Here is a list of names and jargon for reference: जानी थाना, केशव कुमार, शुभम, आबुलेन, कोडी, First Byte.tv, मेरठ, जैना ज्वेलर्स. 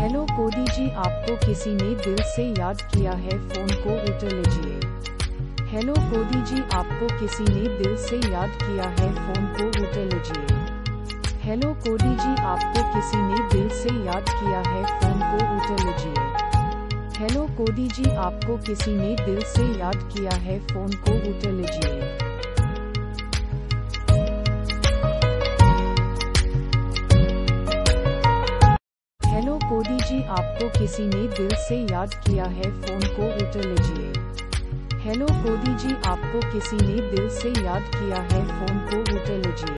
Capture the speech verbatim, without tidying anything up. Hello कोडी जी, आपको किसी ने दिल से याद किया है, फोन को उठा लीजिए। हेलो कोडी जी, आपको किसी ने दिल से याद किया है, फोन को उठा लीजिए। हेलो कोडी जी, आपको किसी ने दिल से याद किया है, फोन को उठा लीजिए। हेलो कोडी जी, आपको किसी ने दिल से याद किया है, फोन को उठा लीजिए। कोडी जी, आपको किसी ने दिल से याद किया है, फोन को उठा लीजिए। हेलो कोडी जी, आपको किसी ने दिल से याद किया है, फोन को उठा लीजिए।